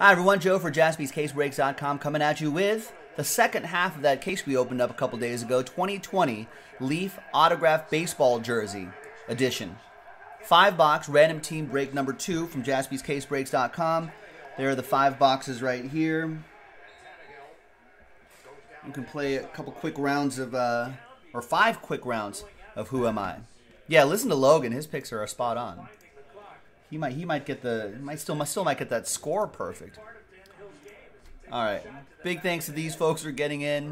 Hi everyone, Joe for JaspysCaseBreaks.com coming at you with the second half of that case we opened up a couple days ago, 2020 Leaf Autographed Baseball Jersey Edition. 5 box random team break number 2 from JaspysCaseBreaks.com. There are the 5 boxes right here. You can play a couple quick rounds of, or 5 quick rounds of Who Am I? Yeah, listen to Logan. His picks are spot on. He might get the, might still get that score perfect. All right. Big thanks to these folks for getting in.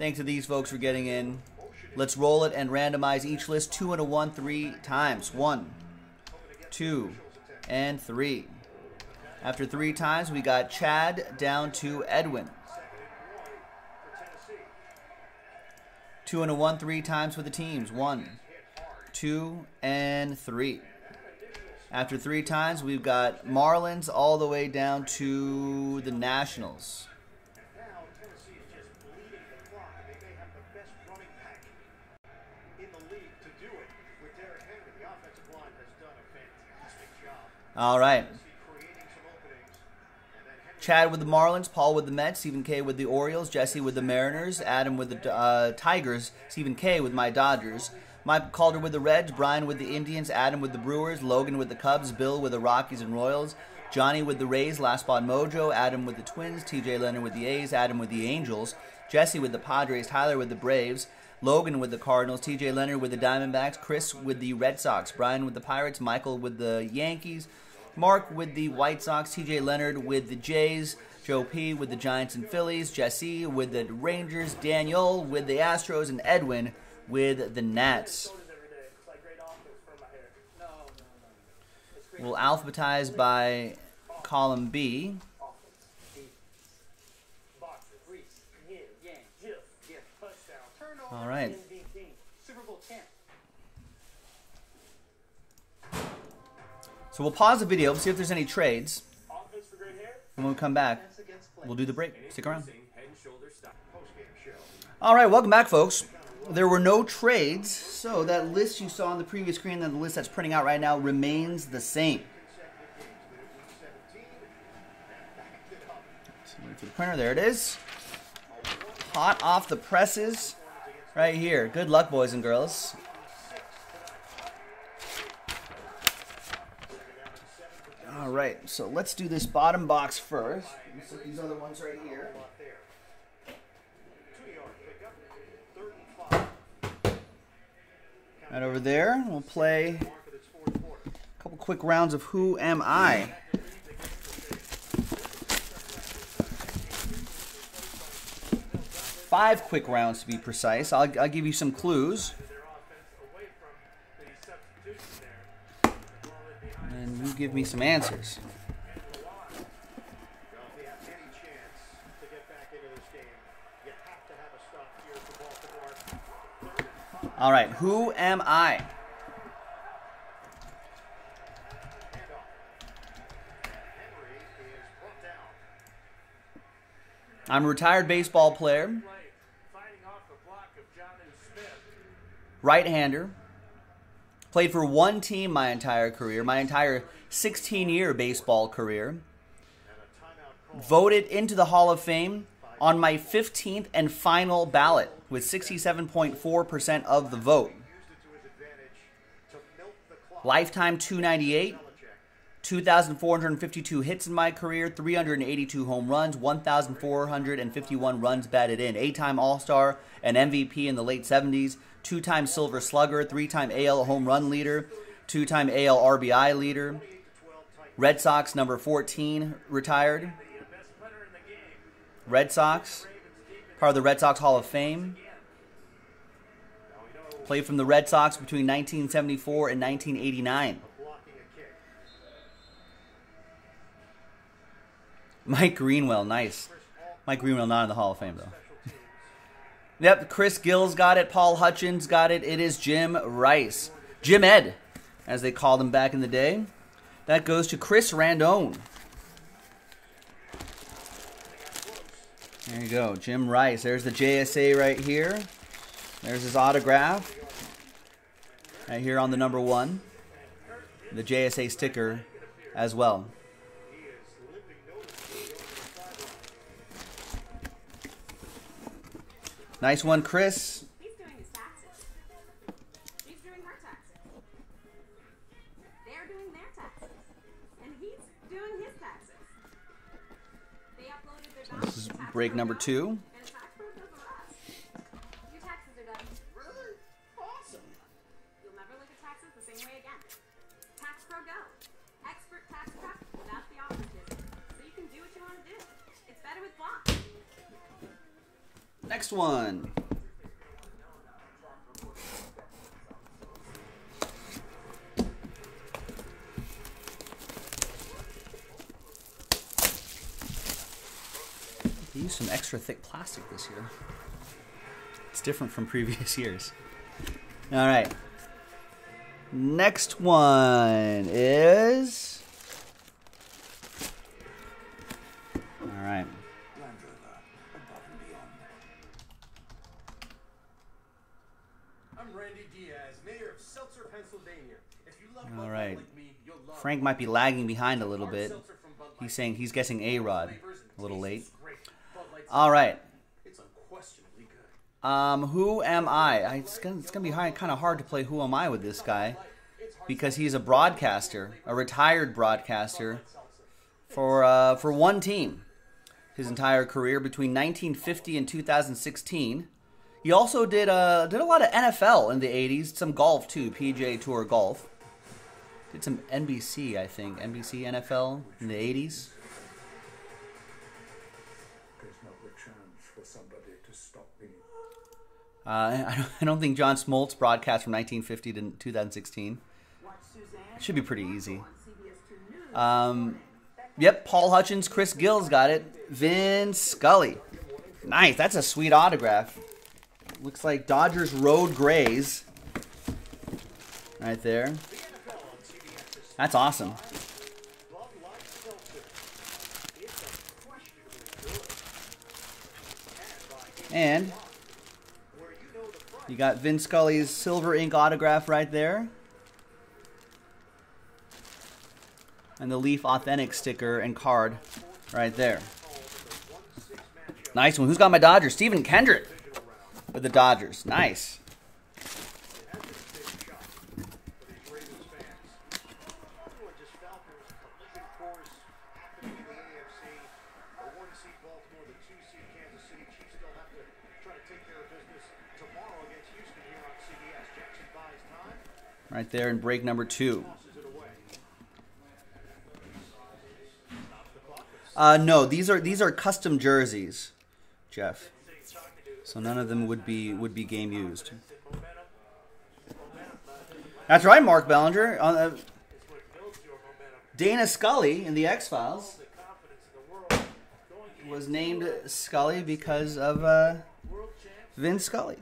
Let's roll it and randomize each list 2 and a 1 3 times. 1, 2, and 3. After 3 times, we got Chad down to Edwin. 2 and a 1 3 times for the teams. 1, 2, and 3. After 3 times, we've got Marlins all the way down to the Nationals. All right. Chad with the Marlins, Paul with the Mets, Stephen K with the Orioles, Jesse with the Mariners, Adam with the Tigers, Stephen K with my Dodgers, Mike Calder with the Reds, Brian with the Indians, Adam with the Brewers, Logan with the Cubs, Bill with the Rockies and Royals, Johnny with the Rays, Last Spot Mojo, Adam with the Twins, TJ Leonard with the A's, Adam with the Angels, Jesse with the Padres, Tyler with the Braves, Logan with the Cardinals, TJ Leonard with the Diamondbacks, Chris with the Red Sox, Brian with the Pirates, Michael with the Yankees, Mark with the White Sox, TJ Leonard with the Jays, Joe P with the Giants and Phillies, Jesse with the Rangers, Daniel with the Astros, and Edwin with the Nats. We'll alphabetize by column B. All right. So we'll pause the video, see if there's any trades. And when we come back, we'll do the break. Stick around. All right, welcome back, folks. There were no trades, so that list you saw on the previous screen and the list that's printing out right now remains the same. Wait for the printer. There it is. Hot off the presses right here. Good luck, boys and girls. All right, so let's do this bottom box first. Let's look at these other ones right here. Right over there, we'll play a couple quick rounds of Who Am I? Five quick rounds to be precise. I'll give you some clues. And you give me some answers. All right, who am I? I'm a retired baseball player. Right-hander. Played for one team my entire career, my entire 16-year baseball career. Voted into the Hall of Fame on my 15th and final ballot with 67.4% of the vote. Lifetime 298, 2,452 hits in my career, 382 home runs, 1,451 runs batted in, 8-time All-Star and MVP in the late 70s, 2-time Silver Slugger, 3-time AL home run leader, 2-time AL RBI leader, Red Sox number 14 retired, Red Sox, part of the Red Sox Hall of Fame. Played from the Red Sox between 1974 and 1989. Mike Greenwell, nice. Mike Greenwell not in the Hall of Fame, though. Yep, Chris Gill's got it. Paul Hutchins got it. It is Jim Rice. Jim Ed, as they called him back in the day. That goes to Chris Randone. There you go, Jim Rice. There's the JSA right here. There's his autograph. Right here on the number 1. The JSA sticker as well. Nice one, Chris. He's doing his taxes. She's doing her taxes. They're doing their taxes. And he's doing his taxes. They uploaded their documents. This is break number 2. Next one. They used some extra thick plastic this year. It's different from previous years. All right. Next one is... All right. All right. Frank might be lagging behind a little bit. He's saying he's guessing A-Rod. A little late. All right. Who am I? It's gonna be kind of hard to play Who Am I with this guy because he's a broadcaster, a retired broadcaster for one team his entire career between 1950 and 2016. He also did a lot of NFL in the 80s, some golf too, PGA Tour golf. Did some NBC, I think, NBC NFL in the 80s. I don't think John Smoltz broadcast from 1950 to 2016. It should be pretty easy. Yep, Paul Hutchins, Chris Gill's got it. Vin Scully. Nice, that's a sweet autograph. Looks like Dodgers Road Grays. Right there. That's awesome. And you got Vin Scully's silver ink autograph right there. And the Leaf Authentic sticker and card right there. Nice one. Who's got my Dodgers? Steven Kendrick. With the Dodgers. Nice. Right there in break number 2. No, these are custom jerseys, Jeff. So none of them would be game used. That's right, Mark Bellinger. Dana Scully in the X-Files was named Scully because of Vin Scully.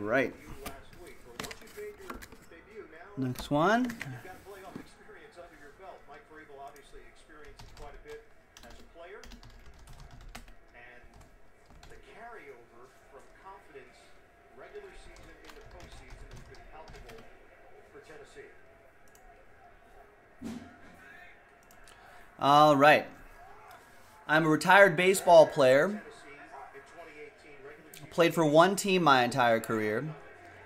Right. Next one. All right. I'm a retired baseball player. Played for one team my entire career.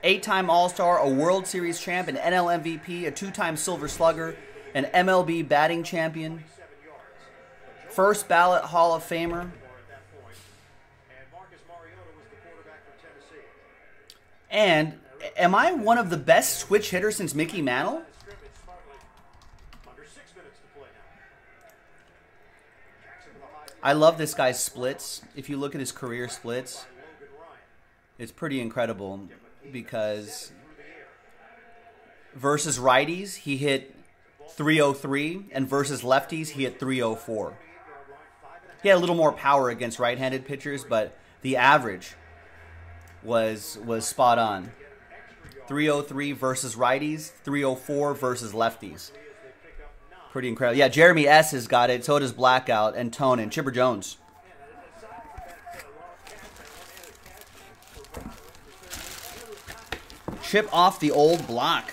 8-time All-Star, a World Series champ, an NL MVP, a 2-time Silver Slugger, an MLB batting champion, first ballot Hall of Famer, and am I one of the best switch hitters since Mickey Mantle? I love this guy's splits. If you look at his career splits, it's pretty incredible because versus righties, he hit 303, and versus lefties, he hit 304. He had a little more power against right-handed pitchers, but the average was spot on. 303 versus righties, 304 versus lefties. Pretty incredible. Yeah, Jeremy S. has got it. So does Blackout and Tone and Chipper Jones. Chip off the old block.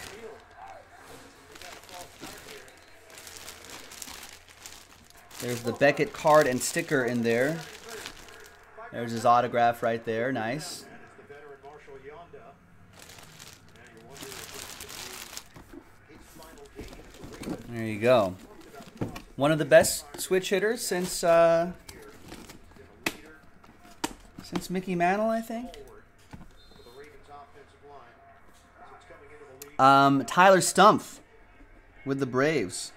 There's the Beckett card and sticker in there. There's his autograph right there. Nice. There you go. One of the best switch hitters since Mickey Mantle, I think. Tyler Stumpf with the Braves.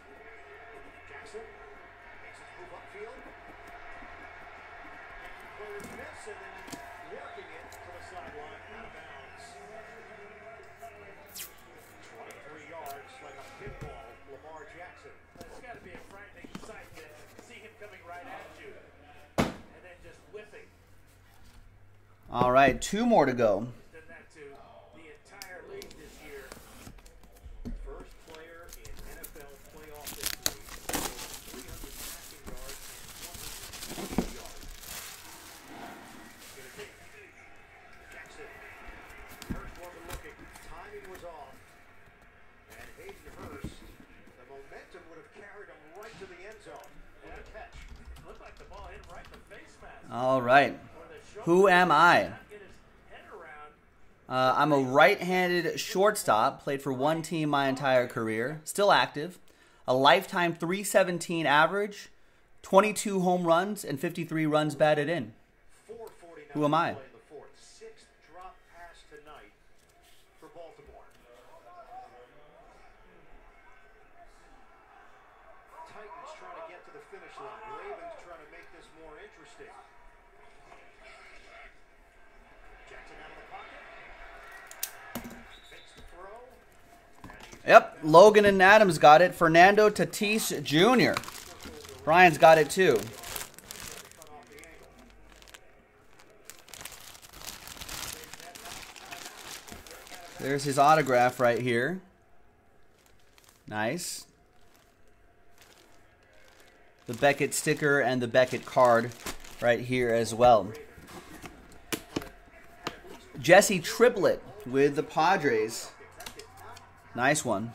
All right, two more to go. All right. Who am I? I'm a right-handed shortstop. Played for one team my entire career. Still active. A lifetime .317 average. 22 home runs and 53 runs batted in. Who am I? Yep, Logan and Adams got it. Fernando Tatis Jr. Brian's got it too. There's his autograph right here. Nice. The Beckett sticker and the Beckett card right here as well. Jesse Triplett with the Padres. Nice one.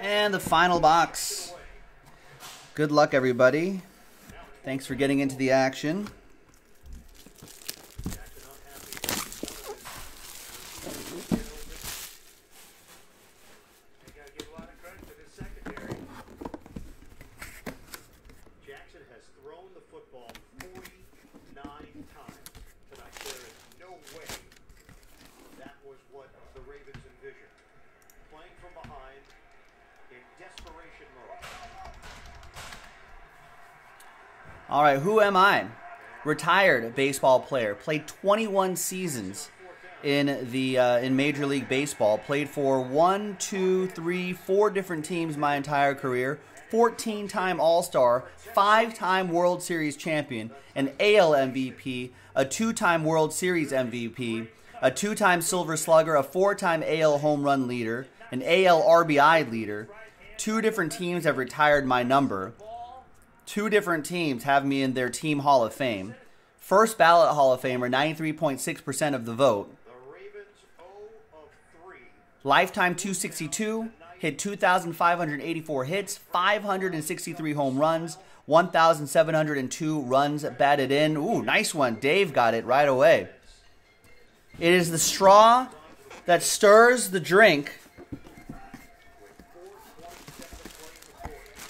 And the final box. Good luck, everybody. Thanks for getting into the action. All right, who am I? Retired baseball player. Played 21 seasons in Major League Baseball. Played for 4 different teams my entire career. 14-time All-Star, 5-time World Series champion, an AL MVP, a 2-time World Series MVP, a 2-time Silver Slugger, a 4-time AL home run leader, an AL RBI leader. 2 different teams have retired my number. 2 different teams have me in their team Hall of Fame. First ballot Hall of Famer, 93.6% of the vote. Lifetime .262, hit 2,584 hits, 563 home runs, 1,702 runs batted in. Ooh, nice one. Dave got it right away. It is the straw that stirs the drink.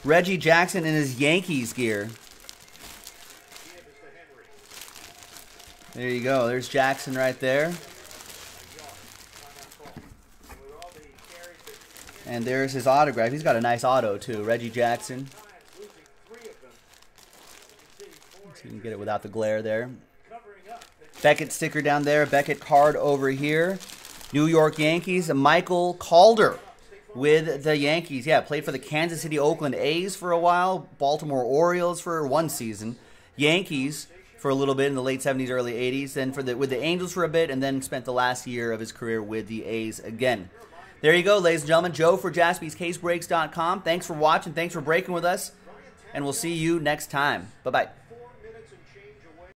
Reggie Jackson in his Yankees gear. There you go. There's Jackson right there. And there's his autograph. He's got a nice auto, too. Reggie Jackson. So you can get it without the glare there. Beckett sticker down there. Beckett card over here. New York Yankees. Michael Calder. With the Yankees, yeah, played for the Kansas City Oakland A's for a while, Baltimore Orioles for one season, Yankees for a little bit in the late 70s, early 80s, then with the Angels for a bit, and then spent the last year of his career with the A's again. There you go, ladies and gentlemen. Joe for JaspysCaseBreaks.com. Thanks for watching. Thanks for breaking with us. And we'll see you next time. Bye-bye.